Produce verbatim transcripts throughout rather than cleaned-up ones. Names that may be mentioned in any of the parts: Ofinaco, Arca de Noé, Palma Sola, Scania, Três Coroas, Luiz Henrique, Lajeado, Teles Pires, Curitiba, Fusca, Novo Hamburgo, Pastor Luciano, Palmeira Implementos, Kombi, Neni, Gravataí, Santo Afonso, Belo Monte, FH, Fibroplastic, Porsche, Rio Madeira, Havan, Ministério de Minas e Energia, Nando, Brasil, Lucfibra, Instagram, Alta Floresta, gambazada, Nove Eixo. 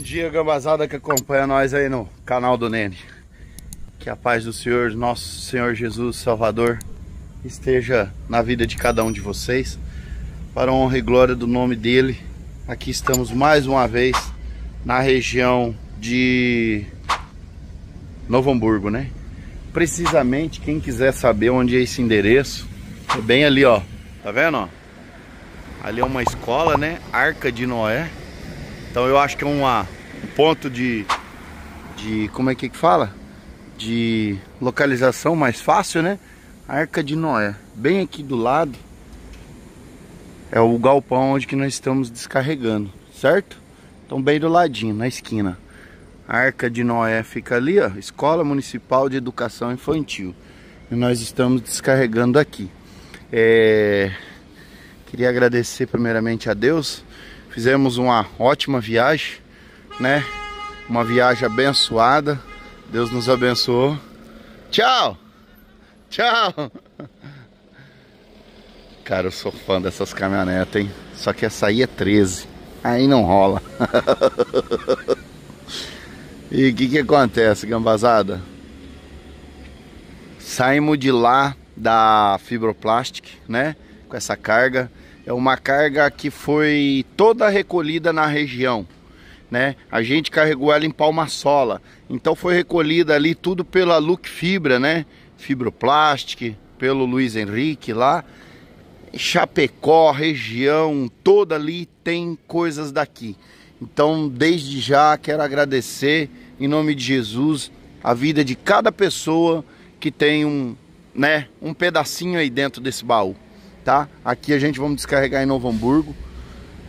Bom dia, gambazada que acompanha nós aí no canal do Neni. Que a paz do Senhor, nosso Senhor Jesus Salvador, esteja na vida de cada um de vocês. Para a honra e glória do nome dele, aqui estamos mais uma vez na região de Novo Hamburgo, né? Precisamente, quem quiser saber onde é esse endereço, é bem ali, ó. Tá vendo, ó? Ali é uma escola, né? Arca de Noé. Então eu acho que é uma, um ponto de, de... Como é que fala? De localização mais fácil, né? Arca de Noé. Bem aqui do lado é o galpão onde que nós estamos descarregando, certo? Então bem do ladinho, na esquina. A Arca de Noé fica ali, ó. Escola Municipal de Educação Infantil. E nós estamos descarregando aqui. É... Queria agradecer primeiramente a Deus. Fizemos uma ótima viagem, né? Uma viagem abençoada. Deus nos abençoou. Tchau! Tchau! Cara, eu sou fã dessas caminhonetas, hein? Só que essa aí é treze. Aí não rola. E o que que acontece, gambazada? Saímos de lá da Fibroplastic, né? Com essa carga. É uma carga que foi toda recolhida na região, né? A gente carregou ela em Palma Sola. Então foi recolhida ali tudo pela Lucfibra, né? Fibroplastic, pelo Luiz Henrique lá. Chapecó, região, toda ali tem coisas daqui. Então, desde já, quero agradecer, em nome de Jesus, a vida de cada pessoa que tem um, né, um pedacinho aí dentro desse baú. Tá? Aqui a gente vamos descarregar em Novo Hamburgo.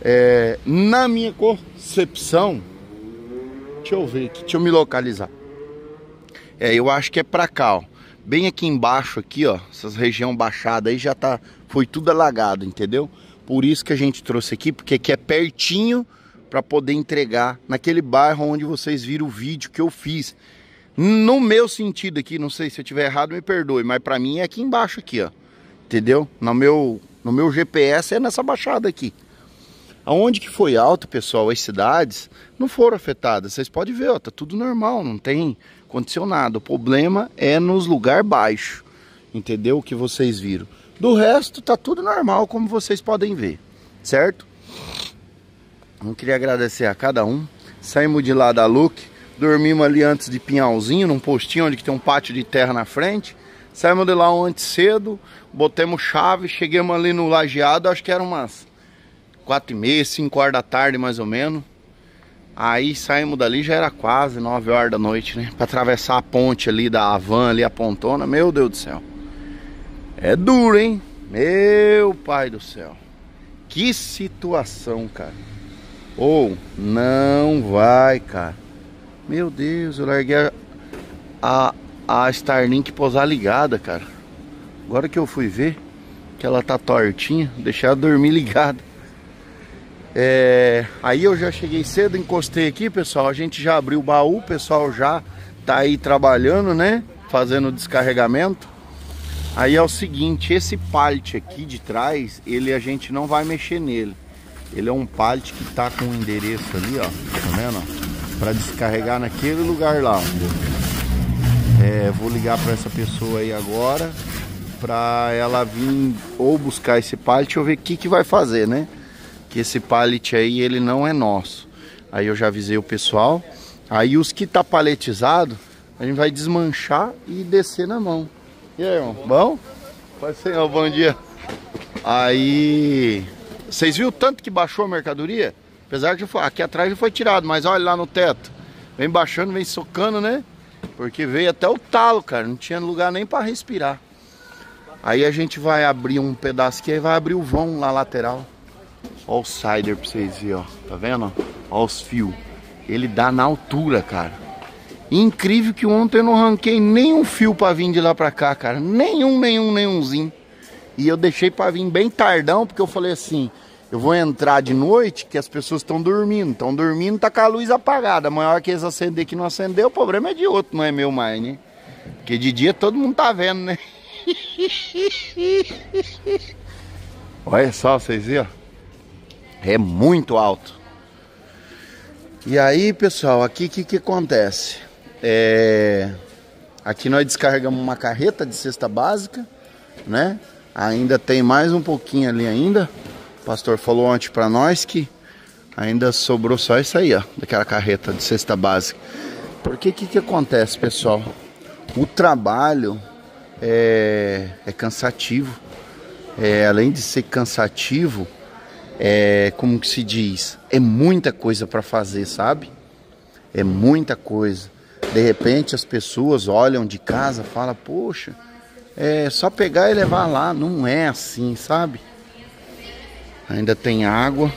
É, na minha concepção, deixa eu ver aqui, deixa eu me localizar. É, eu acho que é pra cá, ó. Bem aqui embaixo, aqui, ó. Essas região baixada aí já tá, foi tudo alagado, entendeu? Por isso que a gente trouxe aqui, porque aqui é pertinho pra poder entregar naquele bairro onde vocês viram o vídeo que eu fiz. No meu sentido aqui, não sei se eu tiver errado, me perdoe, mas pra mim é aqui embaixo aqui, ó. Entendeu? No meu, no meu G P S é nessa baixada aqui. Aonde que foi alto, pessoal, as cidades não foram afetadas. Vocês podem ver, ó, tá tudo normal, não tem condicionado. O problema é nos lugares baixos, entendeu? O que vocês viram. Do resto, tá tudo normal, como vocês podem ver, certo? Eu queria agradecer a cada um. Saímos de lá da Luke, dormimos ali antes de Pinhalzinho, num postinho onde que tem um pátio de terra na frente. Saímos de lá ontem cedo, botemos chave, chegamos ali no Lajeado, acho que era umas quatro e meia, cinco horas da tarde mais ou menos. Aí saímos dali, já era quase nove horas da noite, né? Pra atravessar a ponte ali da Havan, ali a pontona, meu Deus do céu. É duro, hein? Meu pai do céu. Que situação, cara. Ou, oh, não vai, cara. Meu Deus, eu larguei a... a a Starlink pousar ligada, cara. Agora que eu fui ver que ela tá tortinha, deixar ela dormir ligada. É... Aí eu já cheguei cedo, encostei aqui, pessoal. A gente já abriu o baú, o pessoal já tá aí trabalhando, né? Fazendo o descarregamento. Aí é o seguinte, esse pallet aqui de trás, ele a gente não vai mexer nele. Ele é um pallet que tá com o endereço ali, ó. Tá vendo? Pra descarregar naquele lugar lá, ó. É, vou ligar para essa pessoa aí agora, para ela vir ou buscar esse pallet ou ver o que que vai fazer, né? Que esse pallet aí, ele não é nosso. Aí eu já avisei o pessoal. Aí os que tá paletizado, a gente vai desmanchar e descer na mão. E aí, irmão? Bom? Pode ser, ó, bom dia. Aí, vocês viram o tanto que baixou a mercadoria? Apesar que aqui atrás já foi tirado, mas olha lá no teto. Vem baixando, vem socando, né? Porque veio até o talo, cara. Não tinha lugar nem para respirar. Aí a gente vai abrir um pedaço aqui. Aí vai abrir o vão lá lateral. Ó o cider pra vocês verem, ó. Tá vendo? Ó os fios. Ele dá na altura, cara. Incrível que ontem eu não arranquei nenhum fio pra vir de lá pra cá, cara. Nenhum, nenhum, nenhumzinho. E eu deixei pra vir bem tardão, porque eu falei assim... Eu vou entrar de noite, que as pessoas estão dormindo. Estão dormindo, tá com a luz apagada. A maior que eles acender que não acender, o problema é de outro, não é meu mais, né? Porque de dia todo mundo tá vendo, né? Olha só, vocês viram? É muito alto. E aí, pessoal, aqui o que, que acontece? É... Aqui nós descarregamos uma carreta de cesta básica, né? Ainda tem mais um pouquinho ali ainda. O pastor falou ontem para nós que ainda sobrou só isso aí, ó, daquela carreta de cesta básica. Porque que que acontece, pessoal? O trabalho é, é cansativo. É, além de ser cansativo, é, como que se diz? É muita coisa para fazer, sabe? É muita coisa. De repente as pessoas olham de casa, falam, poxa, é só pegar e levar lá. Não é assim, sabe? Ainda tem água.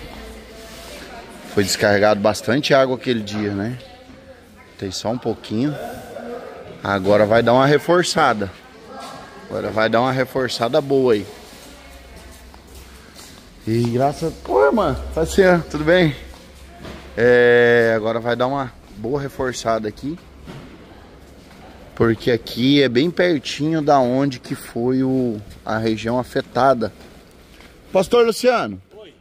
Foi descarregado bastante água aquele dia, né? Tem só um pouquinho. Agora vai dar uma reforçada. Agora vai dar uma reforçada boa aí. E graças... Oi, mano. Tá assim, tudo bem? É... Agora vai dar uma boa reforçada aqui. Porque aqui é bem pertinho da onde que foi o... a região afetada. Pastor Luciano. Oi.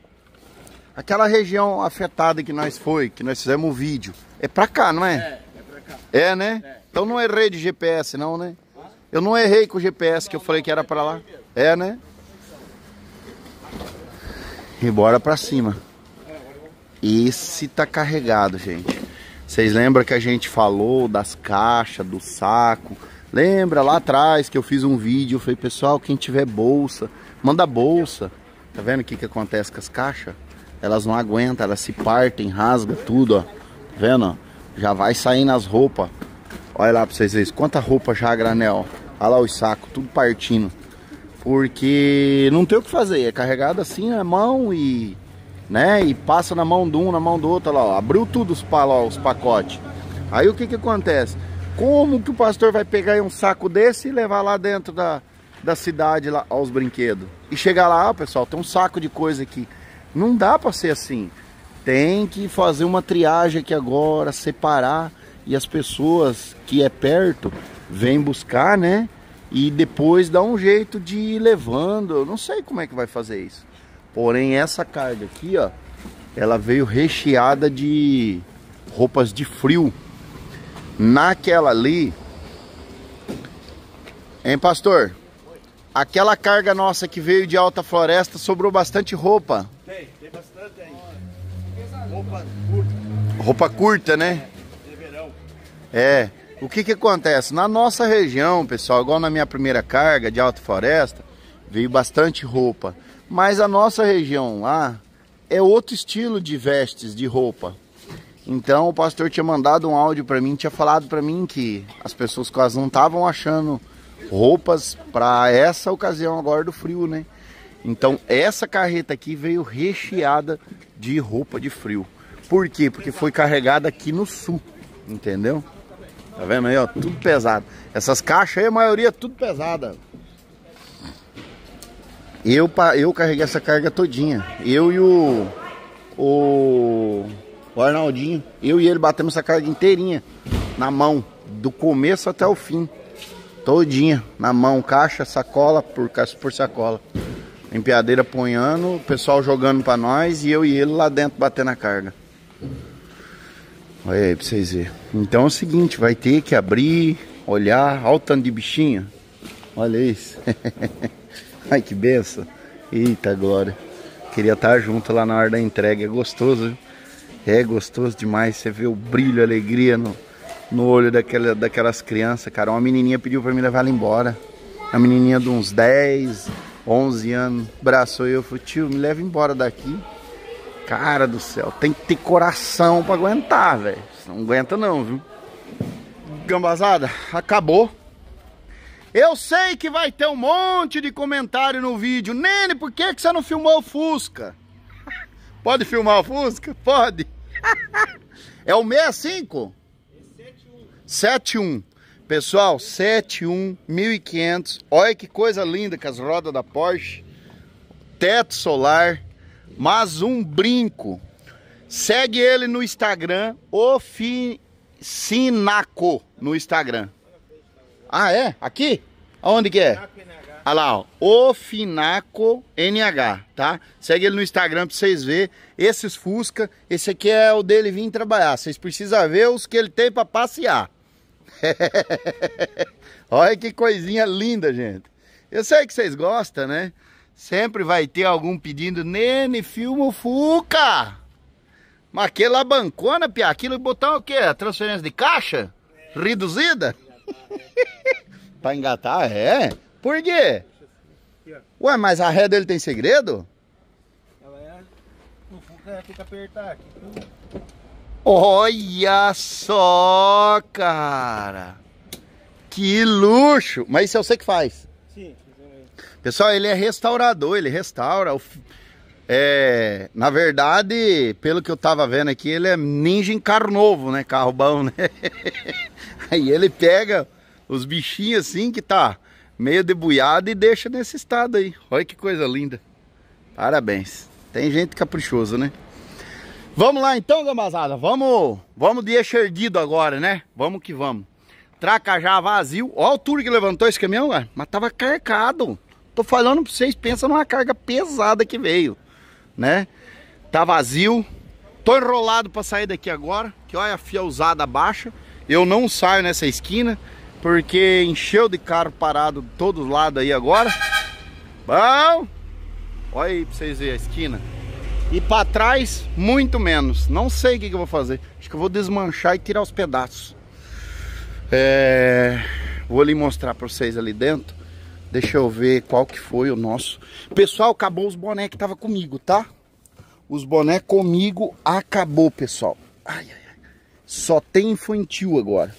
Aquela região afetada que nós foi, que nós fizemos o vídeo, é pra cá, não é? É, é pra cá. É, né? É. Então não errei de G P S não, né? Ah? Eu não errei com o G P S, não, que eu não, falei não, que era pra lá. É, né? E bora pra cima. Esse tá carregado, gente. Vocês lembram que a gente falou das caixas, do saco? Lembra lá atrás que eu fiz um vídeo, eu falei, pessoal, quem tiver bolsa, manda bolsa. Tá vendo o que que acontece com as caixas? Elas não aguentam, elas se partem, rasgam tudo, ó. Tá vendo? Já vai saindo as roupas. Olha lá pra vocês verem, quanta roupa já a granel. Olha lá os sacos, tudo partindo. Porque não tem o que fazer, é carregado assim na mão e, né, e passa na mão de um, na mão do outro, olha lá, ó, abriu tudo os, pa, ó, os pacotes. Aí o que que acontece? Como que o pastor vai pegar um saco desse e levar lá dentro da, da cidade, lá, aos brinquedos? E chegar lá, ó, pessoal, tem um saco de coisa aqui. Não dá pra ser assim. Tem que fazer uma triagem aqui agora, separar, e as pessoas que é perto vêm buscar, né? E depois dá um jeito de ir levando. Eu não sei como é que vai fazer isso. Porém, essa carga aqui, ó, ela veio recheada de roupas de frio. Naquela ali... Hein, pastor? Oi. Aquela carga nossa que veio de Alta Floresta, sobrou bastante roupa. Tem, tem bastante aí. Roupa curta. Roupa curta, né? É, de verão. É. O que que acontece? Na nossa região, pessoal, igual na minha primeira carga de Alta Floresta, veio bastante roupa. Mas a nossa região lá é outro estilo de vestes, de roupa. Então o pastor tinha mandado um áudio para mim, tinha falado para mim que as pessoas quase não estavam achando roupas para essa ocasião agora do frio, né? Então essa carreta aqui veio recheada de roupa de frio. Por quê? Porque foi carregada aqui no sul, entendeu? Tá vendo aí, ó? Tudo pesado. Essas caixas aí, a maioria, tudo pesada. Eu, eu carreguei essa carga todinha. Eu e o, o... o Arnaldinho. Eu e ele batemos essa carga inteirinha. Na mão. Do começo até o fim. Todinha. Na mão. Caixa, sacola por, por sacola. Empiadeira apanhando. O pessoal jogando pra nós. E eu e ele lá dentro batendo a carga. Olha aí pra vocês verem. Então é o seguinte, vai ter que abrir, olhar, olha o tanto de bichinho. Olha isso. Ai, que benção. Eita glória. Queria estar junto lá na hora da entrega. É gostoso, viu? É gostoso demais. Você vê o brilho, a alegria no, no olho daquela, daquelas crianças, cara. Uma menininha pediu pra me levar ela embora. Uma menininha de uns dez, onze anos. Abraçou eu e falou, tio, me leva embora daqui. Cara do céu, tem que ter coração pra aguentar, velho. Não aguenta não, viu? Gambazada, acabou. Eu sei que vai ter um monte de comentário no vídeo. Nene, por que que você não filmou o Fusca? Pode filmar o Fusca? Pode. É o sessenta e cinco? É setenta e um. Pessoal, setenta e um, mil e quinhentos. Olha que coisa linda com as rodas da Porsche. Teto solar. Mas um brinco. Segue ele no Instagram, Ofinaco no Instagram. Ah, é? Aqui? Aonde que é? Olha lá, ó, Ofinaco N H, tá? Segue ele no Instagram pra vocês verem. Esses Fusca, esse aqui é o dele vir trabalhar. Vocês precisam ver os que ele tem pra passear. Olha que coisinha linda, gente. Eu sei que vocês gostam, né? Sempre vai ter algum pedindo, Nene, filma o Fuca. Mas aquele lá bancona, pia, aquilo botar o quê? A transferência de caixa? É. Reduzida? Pra engatar, é? Por quê? Ué, mas a ré dele tem segredo? Ela é... O Fuca tem que apertar aqui. Olha só, cara! Que luxo! Mas isso eu sei que faz. Sim. Pessoal, ele é restaurador, ele restaura. É, na verdade, pelo que eu tava vendo aqui, ele é ninja em carro novo, né? Carro bom, né? Aí ele pega os bichinhos assim que tá... meio debulhado e deixa nesse estado aí. Olha que coisa linda. Parabéns. Tem gente caprichosa, né? Vamos lá então, gamazada. Vamos, vamos de eixo erguido agora, né? Vamos que vamos. Tracajá vazio. Olha a altura que levantou esse caminhão, cara. Mas tava carcado. Tô falando pra vocês, pensa numa carga pesada que veio, né? Tá vazio. Tô enrolado pra sair daqui agora. Que olha a fielzada baixa. Eu não saio nessa esquina. Porque encheu de carro parado de todos os lados aí agora. Bom, olha aí pra vocês verem a esquina. E pra trás, muito menos. Não sei o que, que eu vou fazer. Acho que eu vou desmanchar e tirar os pedaços. É... Vou ali mostrar pra vocês ali dentro. Deixa eu ver qual que foi o nosso. Pessoal, acabou os bonés que tava comigo, tá? Os bonés comigo acabou, pessoal. Ai, ai, ai. Só tem infantil agora.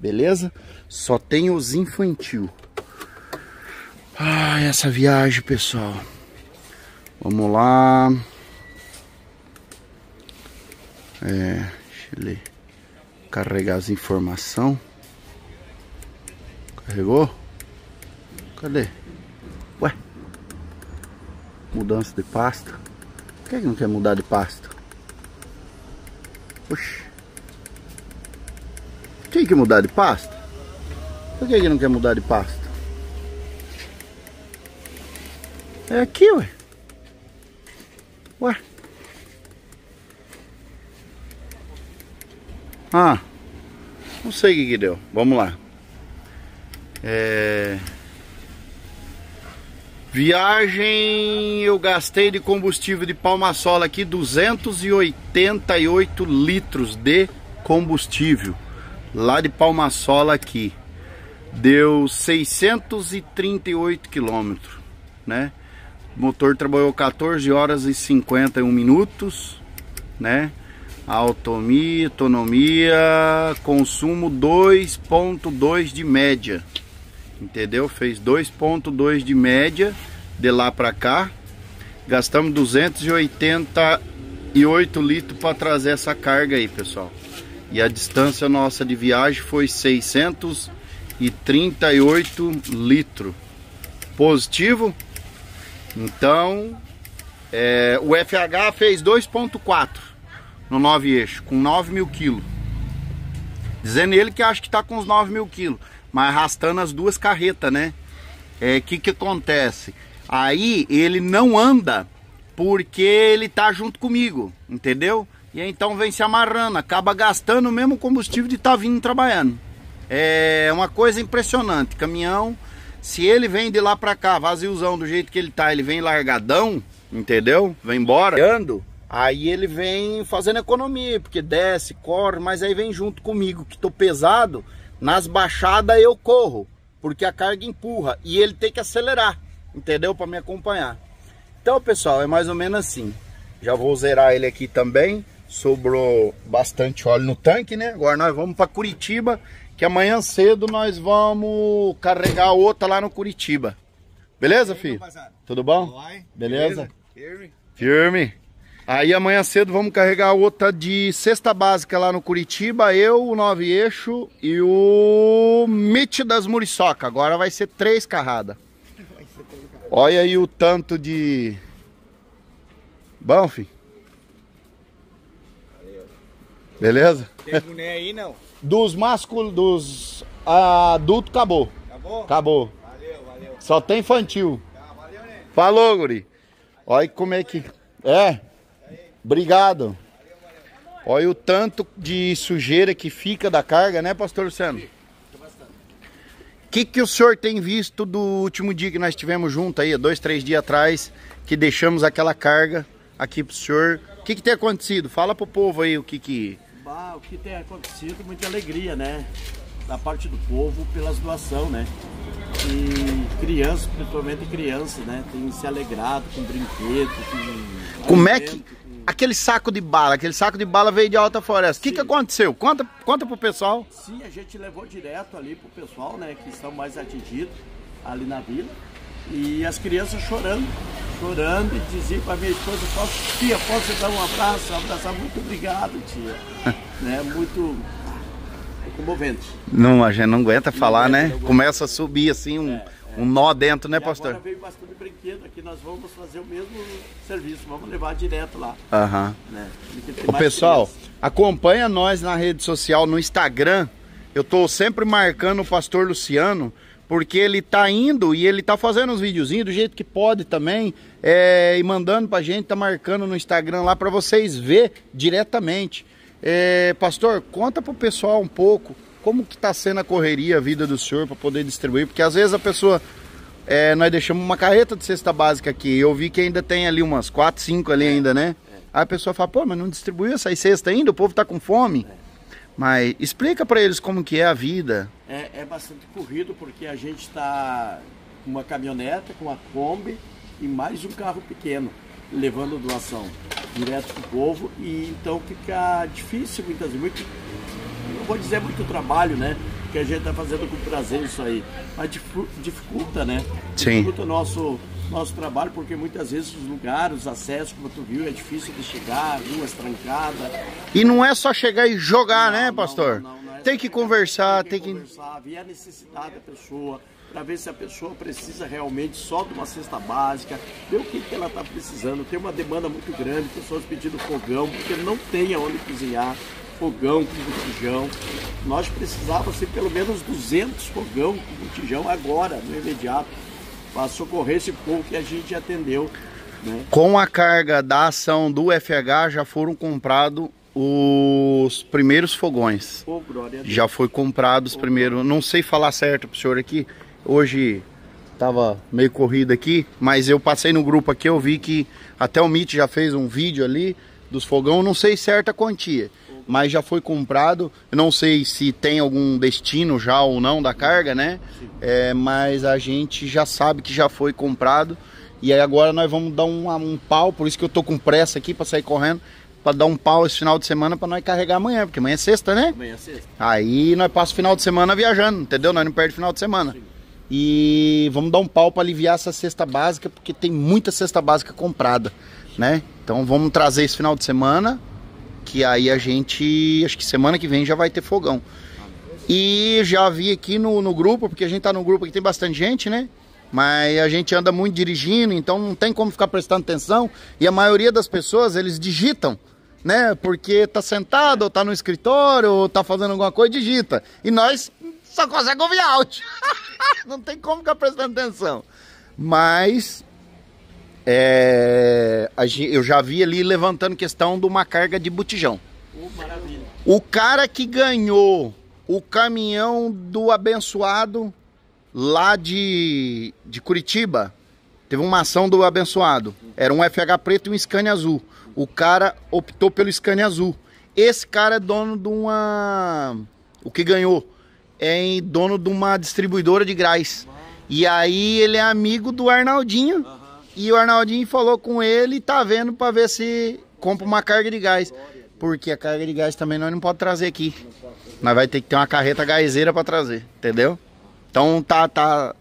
Beleza? Só tem os infantil. Ai, essa viagem, pessoal. Vamos lá. É, deixa ele carregar as informações. Carregou? Cadê? Ué? Mudança de pasta. Por que não quer mudar de pasta? Oxi. Tem que mudar de pasta? Por que ele não quer mudar de pasta? É aqui, ué. Ué. Ah. Não sei o que que deu. Vamos lá. É... Viagem... Eu gastei de combustível de Palma Sola aqui duzentos e oitenta e oito litros de combustível. Lá de Palma Sola aqui deu seiscentos e trinta e oito quilômetros, né? O motor trabalhou quatorze horas e cinquenta e um minutos, né? Autonomia, autonomia, consumo dois ponto dois de média, entendeu? Fez dois ponto dois de média de lá para cá. Gastamos duzentos e oitenta e oito litros para trazer essa carga aí, pessoal. E a distância nossa de viagem foi seiscentos e trinta e oito litros. Positivo? Então, é, o F H fez dois ponto quatro no nove eixo, com nove mil quilos. Dizendo ele que acha que está com os nove mil quilos, mas arrastando as duas carretas, né? É, que que acontece? Aí ele não anda porque ele tá junto comigo, entendeu? E então vem se amarrando, acaba gastando o mesmo combustível de estar vindo trabalhando. É uma coisa impressionante. Caminhão, se ele vem de lá pra cá, vaziozão do jeito que ele tá, ele vem largadão, entendeu? Vem embora. Aí ele vem fazendo economia, porque desce, corre, mas aí vem junto comigo, que tô pesado. Nas baixadas eu corro, porque a carga empurra. E ele tem que acelerar, entendeu? Pra me acompanhar. Então, pessoal, é mais ou menos assim. Já vou zerar ele aqui também. Sobrou bastante óleo no tanque, né? Agora nós vamos para Curitiba, que amanhã cedo nós vamos carregar outra lá no Curitiba. Beleza, filho? Tudo bom? Beleza? Firme. Firme. Aí amanhã cedo vamos carregar outra de cesta básica lá no Curitiba. Eu, o Nove Eixo e o Mitch das Muriçoca. Agora vai ser três carradas. Olha aí o tanto de... Bom, filho? Beleza? Tem boné aí, não? Dos masculinos, dos adultos, acabou. Acabou? Acabou. Valeu, valeu. Valeu. Só tem infantil. Tá, valeu, Neni. Falou, guri. Olha como é que... É? Obrigado. Valeu, valeu. Olha o tanto de sujeira que fica da carga, né, pastor Luciano? O que que o senhor tem visto do último dia que nós tivemos junto aí, dois, três dias atrás, que deixamos aquela carga aqui pro senhor? O que que tem acontecido? Fala pro povo aí o que que... Bah, o que tem acontecido, muita alegria, né? Da parte do povo pelas doações, né? E crianças, principalmente crianças, né? Tem se alegrado com brinquedo, com... Como é que... Com... Aquele saco de bala, aquele saco de bala veio de Alta Floresta. O que que aconteceu? Conta, conta pro pessoal. Sim, a gente levou direto ali pro pessoal, né? Que estão mais atingidos ali na vila. E as crianças chorando, chorando e diziam para minha esposa: posso, tia, posso dar um abraço? Um abraço, muito obrigado, tia. Né? Muito comovente. Não, a gente não aguenta não falar, aguenta, né? Aguenta. Começa a subir assim um, é, é. um nó dentro, né, e pastor? Agora veio bastante brinquedo aqui, nós vamos fazer o mesmo serviço, vamos levar direto lá. Aham. Né? O pessoal, criança. Acompanha nós na rede social, no Instagram. Eu tô sempre marcando o pastor Luciano, porque ele tá indo e ele tá fazendo uns videozinhos do jeito que pode também, é, e mandando pra gente, tá marcando no Instagram lá pra vocês ver diretamente. É, pastor, conta pro pessoal um pouco como que tá sendo a correria, a vida do senhor pra poder distribuir, porque às vezes a pessoa, é, nós deixamos uma carreta de cesta básica aqui, eu vi que ainda tem ali umas quatro, cinco ali ainda, né? Aí a pessoa fala: pô, mas não distribuiu essas cestas ainda, o povo tá com fome. Mas explica para eles como que é a vida. É, é bastante corrido, porque a gente está com uma caminhoneta, com uma Kombi e mais um carro pequeno, levando doação direto para o povo. E então fica difícil muitas vezes, muito, não vou dizer muito trabalho, né? Porque a gente está fazendo com prazer isso aí, mas dificulta, né? Sim. Dificulta o nosso... nosso trabalho, porque muitas vezes os lugares, os acessos, como tu viu, é difícil de chegar, ruas trancadas. E não é só chegar e jogar, não, né, pastor? Não, não, não é tem que conversar, tem que... conversar, ver a necessidade da pessoa, para ver se a pessoa precisa realmente só de uma cesta básica, ver o que que ela está precisando. Tem uma demanda muito grande, pessoas pedindo fogão, porque não tem aonde cozinhar. Fogão com botijão, nós precisávamos de pelo menos duzentos fogão com botijão agora, no imediato, para socorrer esse povo que a gente atendeu, né? Com a carga da ação do U F H, já foram comprados os primeiros fogões. Oh, glória a Deus. Já foi comprado os oh, primeiros, não sei falar certo pro senhor aqui, hoje estava meio corrido aqui, mas eu passei no grupo aqui, eu vi que até o Mitch já fez um vídeo ali dos fogão, não sei certa quantia, oh, mas já foi comprado. Eu não sei se tem algum destino já ou não da carga, né? É, mas a gente já sabe que já foi comprado. E aí agora nós vamos dar um, um pau, por isso que eu tô com pressa aqui para sair correndo, para dar um pau esse final de semana para nós carregar amanhã, porque amanhã é sexta, né? Amanhã é sexta. Aí nós passamos o final de semana viajando, entendeu? Nós não perdemos o final de semana. Sim. E vamos dar um pau para aliviar essa cesta básica, porque tem muita cesta básica comprada, né? Então vamos trazer esse final de semana, que aí a gente, acho que semana que vem já vai ter fogão. E já vi aqui no, no grupo, porque a gente tá no grupo que tem bastante gente, né? Mas a gente anda muito dirigindo, então não tem como ficar prestando atenção. E a maioria das pessoas, eles digitam, né? Porque tá sentado, ou tá no escritório, ou tá fazendo alguma coisa, digita. E nós só conseguimos ouvir áudio. Não tem como ficar prestando atenção. Mas... É, eu já vi ali levantando questão de uma carga de botijão. Oh, maravilha. O cara que ganhou o caminhão do abençoado lá de, de Curitiba, teve uma ação do abençoado, era um F H preto e um Scania azul. O cara optou pelo Scania azul. Esse cara é dono de uma... O que ganhou é dono de uma distribuidora de gás. E aí ele é amigo do Arnaldinho. Uhum. E o Arnaldinho falou com ele e tá vendo para ver se compra uma carga de gás. Porque a carga de gás também nós não podemos trazer aqui. Nós vai ter que ter uma carreta gazeira para trazer, entendeu? Então tá, tá...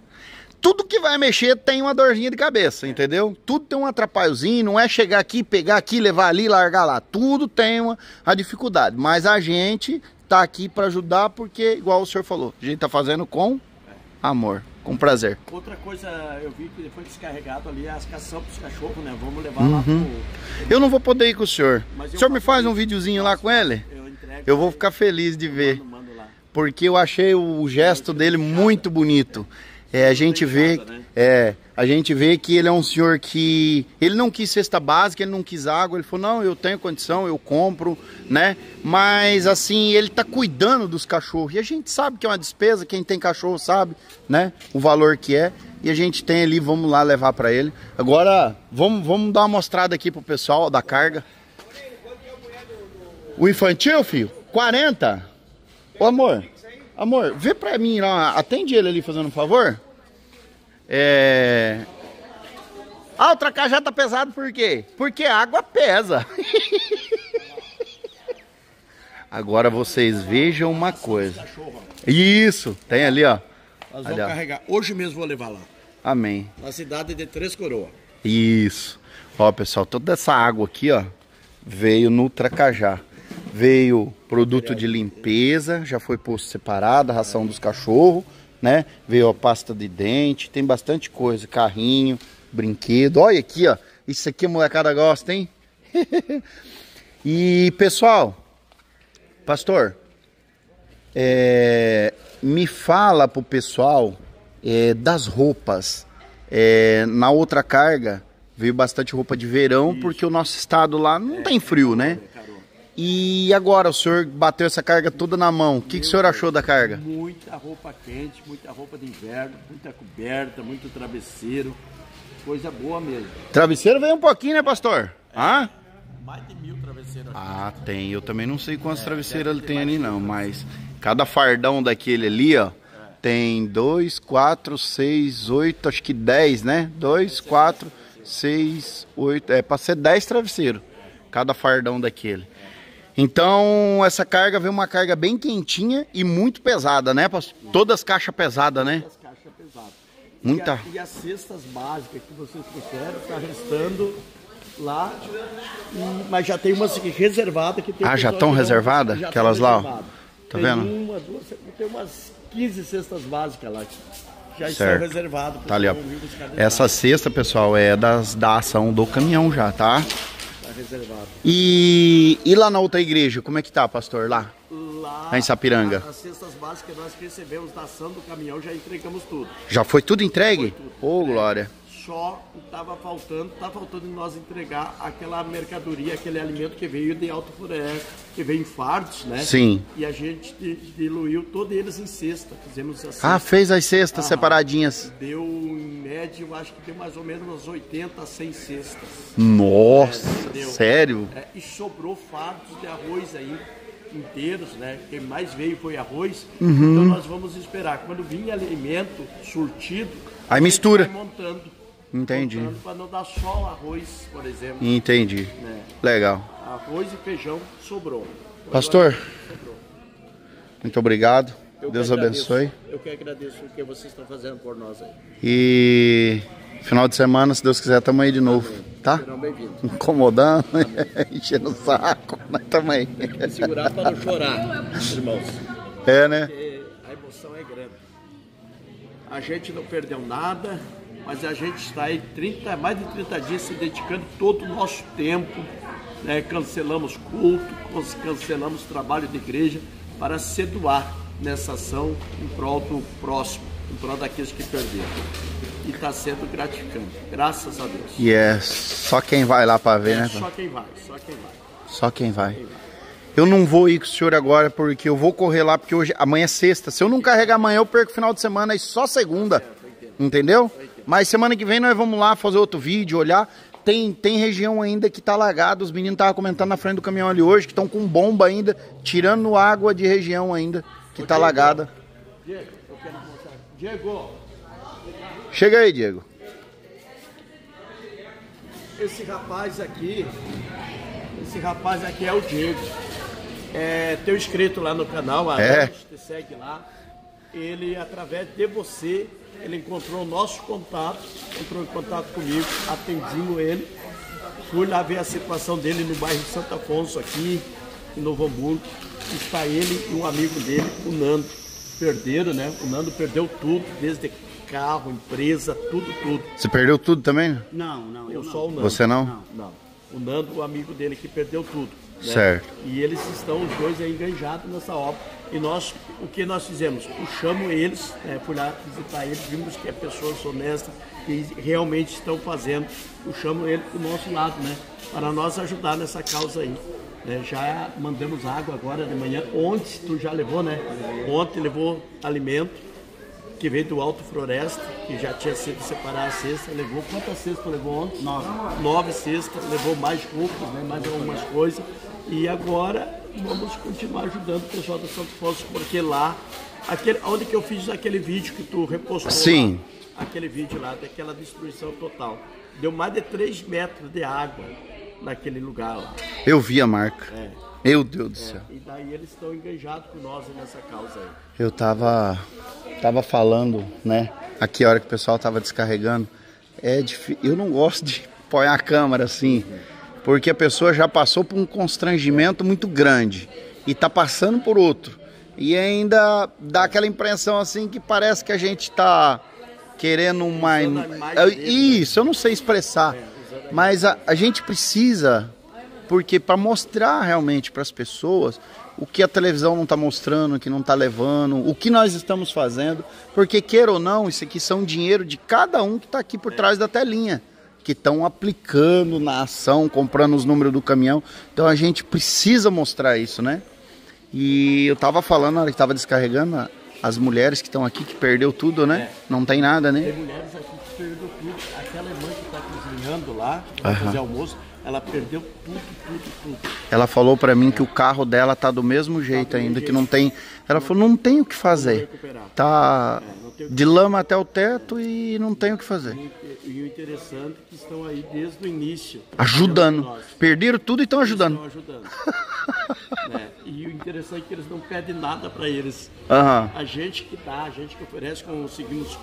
Tudo que vai mexer tem uma dorzinha de cabeça, entendeu? Tudo tem um atrapalhozinho, não é chegar aqui, pegar aqui, levar ali, largar lá. Tudo tem uma a dificuldade. Mas a gente tá aqui para ajudar porque, igual o senhor falou, a gente tá fazendo com amor. Com prazer. Outra coisa, eu vi que foi descarregado ali as caçambas dos cachorros, né? Vamos levar uhum. lá pro... Eu não vou poder ir com o senhor. Mas o senhor me faz um videozinho lá com ele? Eu entrego. Eu vou ficar feliz de ver. Mando, mando lá. Porque eu achei o gesto dele muito bonito. É, a gente vê, é, a gente vê que ele é um senhor que ele não quis cesta básica, ele não quis água, ele falou, não, eu tenho condição, eu compro, né? Mas assim, ele tá cuidando dos cachorros. E a gente sabe que é uma despesa, quem tem cachorro sabe, né? O valor que é. E a gente tem ali, vamos lá levar para ele. Agora, vamos, vamos dar uma mostrada aqui pro pessoal da carga. O infantil, filho? quarenta? Ô, amor. Amor, vê pra mim lá, atende ele ali fazendo um favor. É... Ah, o tracajá tá pesado por quê? Porque a água pesa. Agora vocês vejam uma coisa. Isso, tem ali, ó. Nós vamos carregar. Hoje mesmo vou levar lá. Amém. Na cidade de Três Coroas. Isso. Ó, pessoal, toda essa água aqui, ó, veio no tracajá. Veio produto de limpeza, já foi posto separado, a ração dos cachorros, né? Veio a pasta de dente, tem bastante coisa, carrinho, brinquedo. Olha aqui, ó, isso aqui a molecada gosta, hein? E, pessoal, pastor, é, me fala pro pessoal é, das roupas. É, na outra carga, veio bastante roupa de verão, isso, porque o nosso estado lá não tem frio, né? E agora o senhor bateu essa carga toda na mão, o que, que o senhor achou da carga? Muita roupa quente, muita roupa de inverno, muita coberta, muito travesseiro, coisa boa mesmo. Travesseiro veio um pouquinho, né, pastor? É, Hã? Mais de mil travesseiros aqui. Ah, tem, eu também não sei quantos é, travesseiros ele tem ali não, mas cada fardão daquele ali, ó, é. tem dois, quatro, seis, oito, acho que dez, né? Dois, quatro, seis, oito, é pra ser dez travesseiros, cada fardão daquele. Então, essa carga veio uma carga bem quentinha e muito pesada, né, pastor? Todas as caixas pesadas, né? Todas as caixas pesadas. Muita. E, a, e as cestas básicas que vocês trouxeram, tá restando lá, mas já tem umas reservada que tem. Ah, já estão reservadas? Aquelas lá, ó. Tá vendo? Tem uma, duas, tem umas quinze cestas básicas lá. Já estão reservadas. Tá ali, ó. Essa cesta, pessoal, é das, da ação do caminhão já, tá? Reservado. E, e lá na outra igreja, como é que tá, pastor? Lá, lá, lá em Sapiranga? Lá, as cestas básicas que nós recebemos da ação do caminhão, já entregamos tudo. Já foi tudo entregue? Ô, oh, glória. Só estava faltando, tá faltando nós entregar aquela mercadoria, aquele alimento que veio de Alta Floresta, que veio em fardos, né? Sim. E a gente diluiu todos eles em cesta, fizemos as cestas. Ah, fez as cestas ah, separadinhas. Deu, em média, eu acho que deu mais ou menos umas oitenta a cem cestas. Nossa, é, sério? É, e sobrou fardos de arroz aí, inteiros, né? Quem mais veio foi arroz. Uhum. Então nós vamos esperar. Quando vir alimento surtido, aí mistura. A gente vai montando. Entendi. Para não dar só arroz, por exemplo. Entendi. Né? Legal. Arroz e feijão sobrou. Pastor, sobrou. Muito obrigado. Eu Deus agradeço, abençoe. Eu que agradeço o que vocês estão fazendo por nós aí. E final de semana, se Deus quiser, tamo aí de novo. Amém. Tá? Serão bem-vindos. Incomodando, enchendo o saco, mas também. Segurar para não chorar, irmãos. É, né? Porque a emoção é grande. A gente não perdeu nada. Mas a gente está aí trinta, mais de trinta dias se dedicando todo o nosso tempo, né? Cancelamos culto, cancelamos trabalho de igreja para se doar nessa ação em prol do próximo, em prol daqueles que perderam. E está sendo gratificante, graças a Deus. E é só quem vai lá para ver, né? Só quem vai, só quem vai. Só quem vai. Quem vai. Eu não vou ir com o senhor agora porque eu vou correr lá, porque hoje, amanhã é sexta. Se eu não carregar amanhã, eu perco o final de semana e só segunda. Entendeu? Mas semana que vem nós vamos lá fazer outro vídeo, olhar. Tem, tem região ainda que tá alagada. Os meninos estavam comentando na frente do caminhão ali hoje, que estão com bomba ainda, tirando água de região ainda, que tá alagada. Diego, eu quero mostrar. Diego! Chega aí, Diego. Esse rapaz aqui, esse rapaz aqui é o Diego. É teu inscrito lá no canal, a gente te segue lá. Ele, através de você, ele encontrou o nosso contato, entrou em contato comigo, atendendo ele. Fui lá ver a situação dele no bairro de Santo Afonso, aqui, em Novo Hamburgo. Está ele e um amigo dele, o Nando. Perderam, né? O Nando perdeu tudo, desde carro, empresa, tudo, tudo. Você perdeu tudo também? Não, não. Eu, eu não. Só o Nando. Você não? Não, não. o Nando, o amigo dele que perdeu tudo. Né? Certo. E eles estão, os dois, aí, enganjados nessa obra. E nós, o que nós fizemos? Puxamos eles, né? Fui lá visitar eles, vimos que é pessoas honestas, que realmente estão fazendo. Puxamos eles para o nosso lado, né? Para nós ajudar nessa causa aí. Né? Já mandamos água agora de manhã. Ontem, tu já levou, né? Ontem levou alimento que veio do Alto Floresta, que já tinha sido separar a cesta, levou, quantas cestas levou ontem? Nove. Nove cestas, levou mais roupas, né, mais algumas coisas, e agora vamos continuar ajudando o pessoal da Santo Afonso, porque lá, aquele, onde que eu fiz aquele vídeo que tu repostou? Sim. Lá, aquele vídeo lá, daquela destruição total, deu mais de três metros de água naquele lugar lá. Eu vi a marca. É. Meu Deus do céu. É, e daí eles estão engajados com nós nessa causa aí. Eu tava, tava falando, né? Aqui a hora que o pessoal tava descarregando. É difícil. Eu não gosto de pôr a câmera assim, porque a pessoa já passou por um constrangimento muito grande e tá passando por outro. E ainda dá aquela impressão assim que parece que a gente tá querendo uma... Isso, eu não sei expressar. Mas a, a gente precisa... Porque para mostrar realmente para as pessoas o que a televisão não está mostrando, o que não está levando, o que nós estamos fazendo. Porque, queira ou não, isso aqui são dinheiro de cada um que está aqui por trás da telinha. Que estão aplicando na ação, comprando os números do caminhão. Então a gente precisa mostrar isso, né? E eu estava falando, na hora que estava descarregando, as mulheres que estão aqui, que perdeu tudo, né? É. Não tem nada, né? Tem mulheres aqui que perdeu tudo. Aquela irmã que está cozinhando lá, para fazer almoço. Ela perdeu tudo, tudo, tudo. Ela falou pra mim que o carro dela tá do mesmo jeito tá do ainda, jeito. Que não tem... Ela falou, não tem o que fazer. Tá de lama até o teto e não tem o que fazer. E o interessante é que estão aí desde o início. Ajudando. Perderam tudo e estão ajudando. Estão ajudando. Né? E o interessante é que eles não pedem nada pra eles. Uhum. A gente que dá, a gente que oferece, conseguimos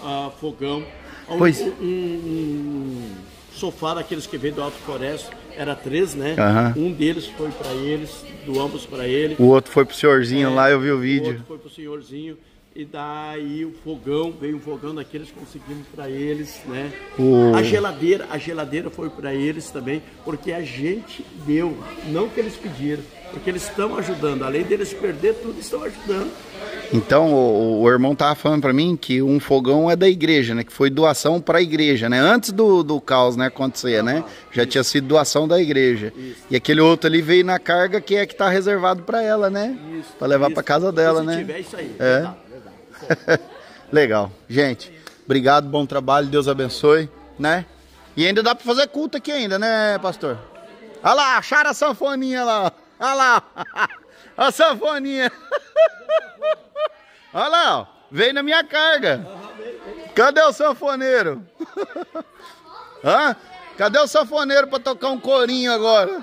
uh, fogão. Pois. Um... um, um, um... sofá daqueles que vêm do Alto Floresta, era três, né? Uhum. Um deles foi para eles, doamos para ele. O outro foi pro senhorzinho é, lá, eu vi o vídeo. O outro foi pro senhorzinho, e daí o fogão, veio um fogão daqueles, conseguimos para eles, né? O... A geladeira, a geladeira foi para eles também, porque a gente deu, não que eles pediram, porque eles estão ajudando, além deles perder tudo, estão ajudando. Então, o, o irmão tava falando para mim que um fogão é da igreja, né? Que foi doação para a igreja, né? Antes do, do caos, né, acontecer, ah, né? Já isso. Tinha sido doação da igreja. Isso. E aquele outro ali veio na carga que é que tá reservado para ela, né? Para levar para casa dela, né? Se tiver isso aí. É. Verdade, verdade. Legal. Gente, obrigado, bom trabalho, Deus abençoe, né? E ainda dá para fazer culto aqui ainda, né, pastor? Olha lá, acharam a sanfoninha lá. Olha lá. A sanfoninha. Olha lá, ó. Veio na minha carga. Cadê o sanfoneiro? Hã? Cadê o sanfoneiro pra tocar um corinho agora?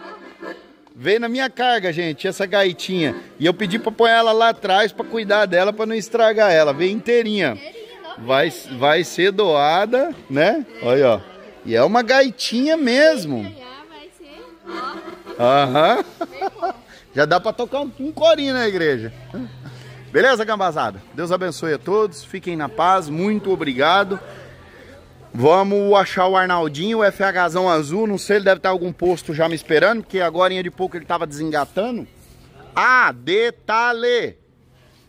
Veio na minha carga, gente, essa gaitinha. E eu pedi pra pôr ela lá atrás pra cuidar dela, pra não estragar ela. Veio inteirinha. Vai, vai ser doada, né? Olha, ó. E é uma gaitinha mesmo. Aham. Já dá pra tocar um, um corinho na igreja. Beleza, gambazada? Deus abençoe a todos. Fiquem na paz. Muito obrigado. Vamos achar o Arnaldinho, o F Hzão azul. Não sei, ele deve estar em algum posto já me esperando, porque agora em de pouco ele estava desengatando. Ah, detalhe!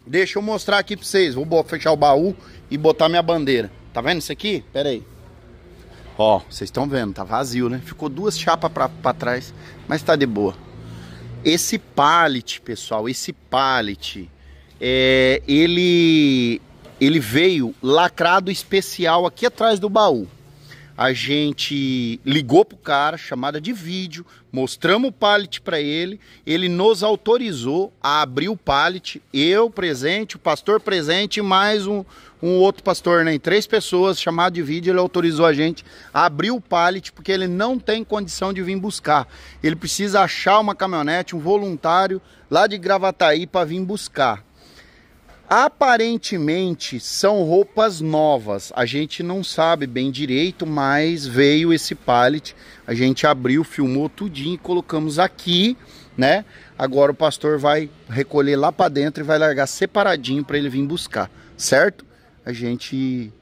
Deixa eu mostrar aqui para vocês. Vou fechar o baú e botar minha bandeira. Tá vendo isso aqui? Pera aí. Ó, vocês estão vendo. Tá vazio, né? Ficou duas chapas para trás, mas tá de boa. Esse pallet, pessoal, esse pallet... É, ele, ele veio lacrado especial aqui atrás do baú. A gente ligou pro cara, chamada de vídeo, mostramos o pallet para ele, ele nos autorizou a abrir o pallet, eu presente, o pastor presente, mais um, um outro pastor, né? Em três pessoas, chamada de vídeo, ele autorizou a gente a abrir o pallet, porque ele não tem condição de vir buscar. Ele precisa achar uma caminhonete, um voluntário lá de Gravataí para vir buscar. Aparentemente são roupas novas, a gente não sabe bem direito, mas veio esse pallet, a gente abriu, filmou tudinho e colocamos aqui, né? Agora o pastor vai recolher lá para dentro e vai largar separadinho para ele vir buscar, certo? A gente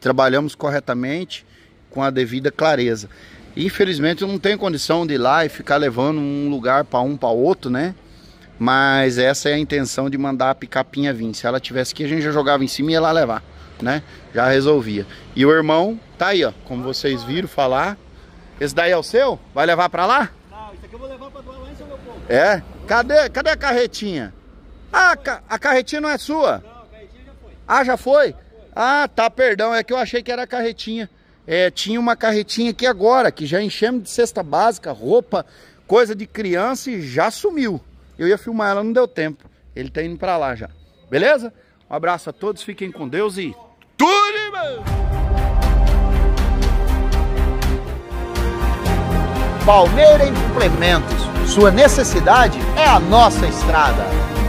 trabalhamos corretamente com a devida clareza. Infelizmente eu não tenho condição de ir lá e ficar levando um lugar para um para outro, né? Mas essa é a intenção de mandar a picapinha vir. Se ela tivesse aqui, a gente já jogava em cima e ia lá levar, né? Já resolvia. E o irmão tá aí, ó, como vocês viram falar. Esse daí é o seu? Vai levar pra lá? Não, isso aqui eu vou levar pra doar lá em São Leopoldo. É? Cadê, cadê a carretinha? Ah, a carretinha não é sua? Não, a carretinha já foi. Ah, já foi? Já foi. Ah, tá, perdão, é que eu achei que era a carretinha. É, tinha uma carretinha aqui agora, que já enchemos de cesta básica, roupa, coisa de criança e já sumiu. Eu ia filmar ela, não deu tempo. Ele tá indo pra lá já. Beleza? Um abraço a todos, fiquem com Deus e... Tudo de bom! Palmeira Implementos. Sua necessidade é a nossa estrada.